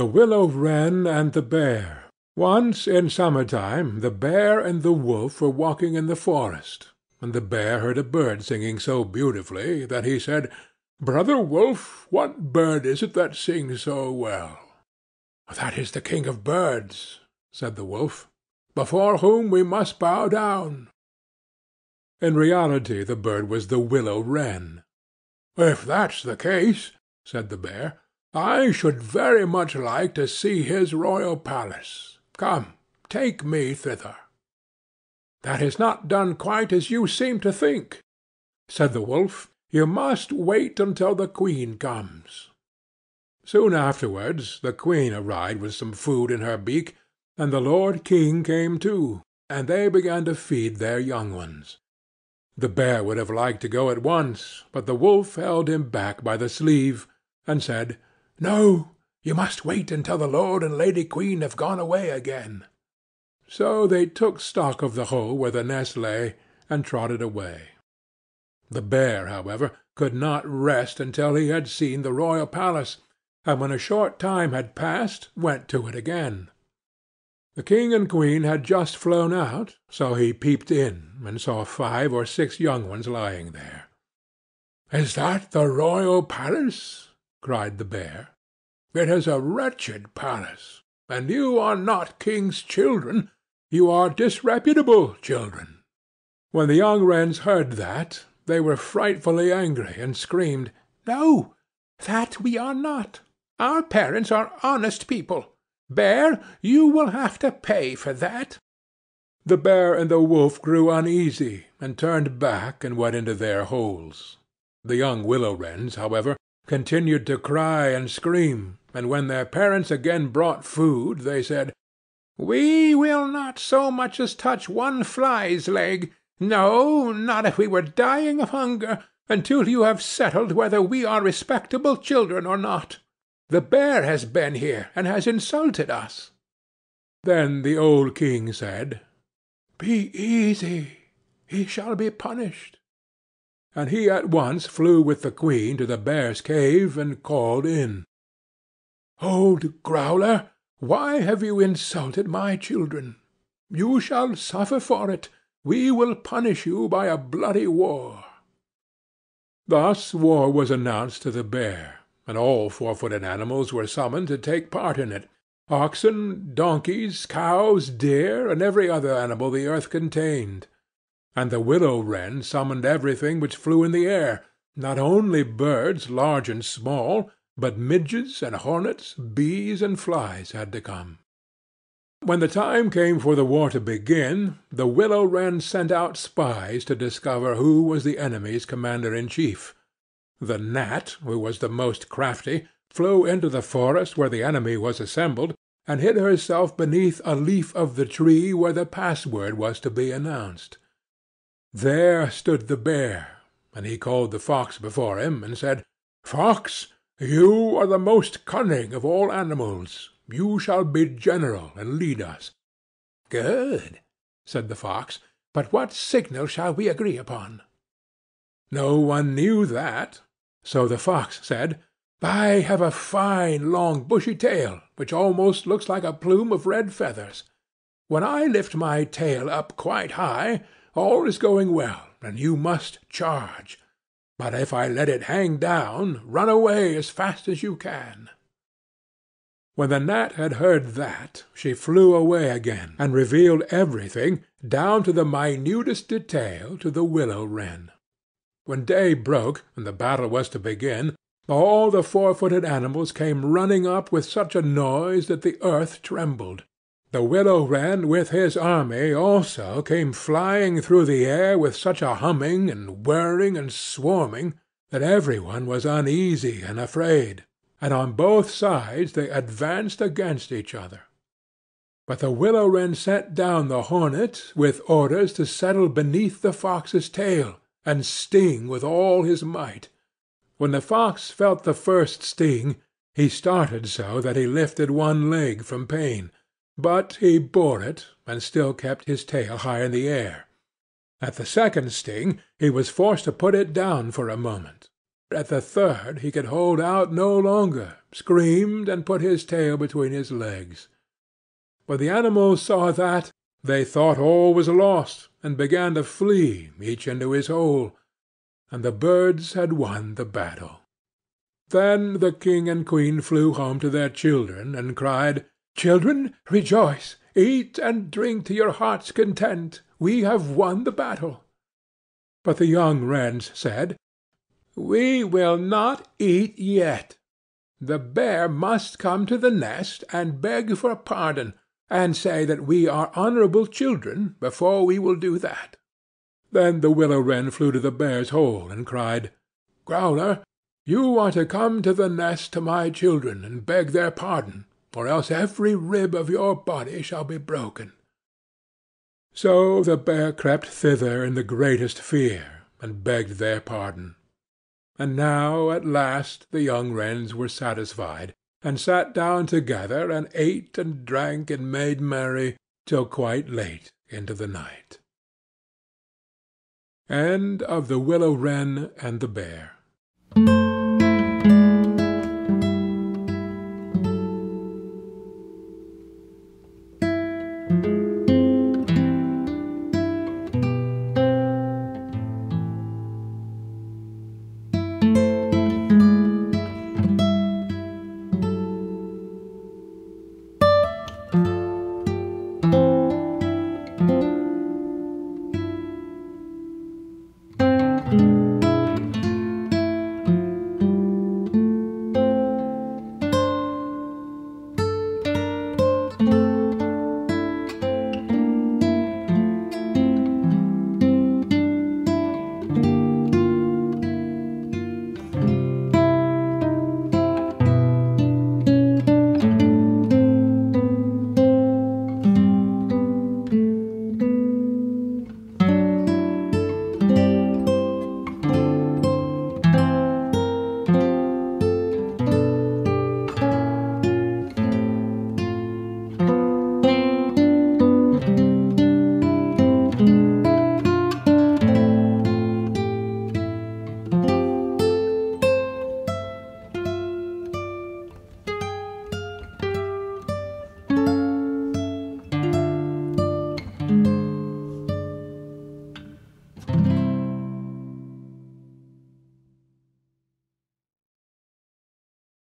THE WILLOW-WREN AND THE BEAR. Once in summer-time the Bear and the Wolf were walking in the forest, and the Bear heard a bird singing so beautifully that he said, "Brother Wolf, what bird is it that sings so well?" "That is the King of Birds," said the Wolf, "before whom we must bow down." In reality the bird was the willow-wren. "If that's the case," said the Bear, "I should very much like to see his royal palace. Come, take me thither." "That is not done quite as you seem to think," said the Wolf. "You must wait until the Queen comes." Soon afterwards the Queen arrived with some food in her beak, and the Lord King came too, and they began to feed their young ones. The Bear would have liked to go at once, but the Wolf held him back by the sleeve, and said, "No, you must wait until the Lord and Lady Queen have gone away again." So they took stock of the hole where the nest lay, and trotted away. The Bear, however, could not rest until he had seen the royal palace, and when a short time had passed, went to it again. The King and Queen had just flown out, so he peeped in, and saw 5 or 6 young ones lying there. "Is that the royal palace?" cried the Bear. "It is a wretched palace, and you are not king's children. You are disreputable children." When the young wrens heard that, they were frightfully angry, and screamed, "No, that we are not. Our parents are honest people. Bear, you will have to pay for that." The Bear and the Wolf grew uneasy, and turned back and went into their holes. The young willow-wrens, however, continued to cry and scream, and when their parents again brought food, they said, "We will not so much as touch one fly's leg, no, not if we were dying of hunger, until you have settled whether we are respectable children or not. The Bear has been here, and has insulted us." Then the old King said, "Be easy, he shall be punished." And he at once flew with the Queen to the Bear's cave, and called in, "Old Growler, why have you insulted my children? You shall suffer for it. We will punish you by a bloody war." Thus war was announced to the Bear, and all 4-footed animals were summoned to take part in it: oxen, donkeys, cows, deer, and every other animal the earth contained. And the willow-wren summoned everything which flew in the air, not only birds large and small, but midges and hornets, bees and flies had to come. When the time came for the war to begin, the willow-wren sent out spies to discover who was the enemy's commander-in-chief. The gnat, who was the most crafty, flew into the forest where the enemy was assembled, and hid herself beneath a leaf of the tree where the password was to be announced. There stood the Bear, and he called the Fox before him, and said, "Fox, you are the most cunning of all animals. You shall be general, and lead us." "Good," said the Fox, "but what signal shall we agree upon?" No one knew that, so the Fox said, "I have a fine, long, bushy tail, which almost looks like a plume of red feathers. When I lift my tail up quite high, all is going well, and you must charge. But if I let it hang down, run away as fast as you can." When the gnat had heard that, she flew away again, and revealed everything, down to the minutest detail, to the willow-wren. When day broke, and the battle was to begin, all the 4-footed animals came running up with such a noise that the earth trembled. The willow-wren with his army also came flying through the air with such a humming and whirring and swarming that everyone was uneasy and afraid, and on both sides they advanced against each other. But the willow-wren sent down the hornet with orders to settle beneath the fox's tail and sting with all his might. When the fox felt the first sting, he started so that he lifted one leg from pain, but he bore it, and still kept his tail high in the air. At the second sting he was forced to put it down for a moment. At the third he could hold out no longer, screamed, and put his tail between his legs. When the animals saw that, they thought all was lost, and began to flee, each into his hole, and the birds had won the battle. Then the king and queen flew home to their children, and cried, "Children, rejoice, eat and drink to your heart's content, we have won the battle." But the young wrens said, "We will not eat yet. The bear must come to the nest and beg for pardon, and say that we are honourable children before we will do that." Then the willow-wren flew to the bear's hole and cried, "Growler, you are to come to the nest to my children and beg their pardon, or else every rib of your body shall be broken." So the bear crept thither in the greatest fear, and begged their pardon. And now at last the young wrens were satisfied, and sat down together and ate and drank and made merry till quite late into the night. End of The Willow-Wren and the Bear.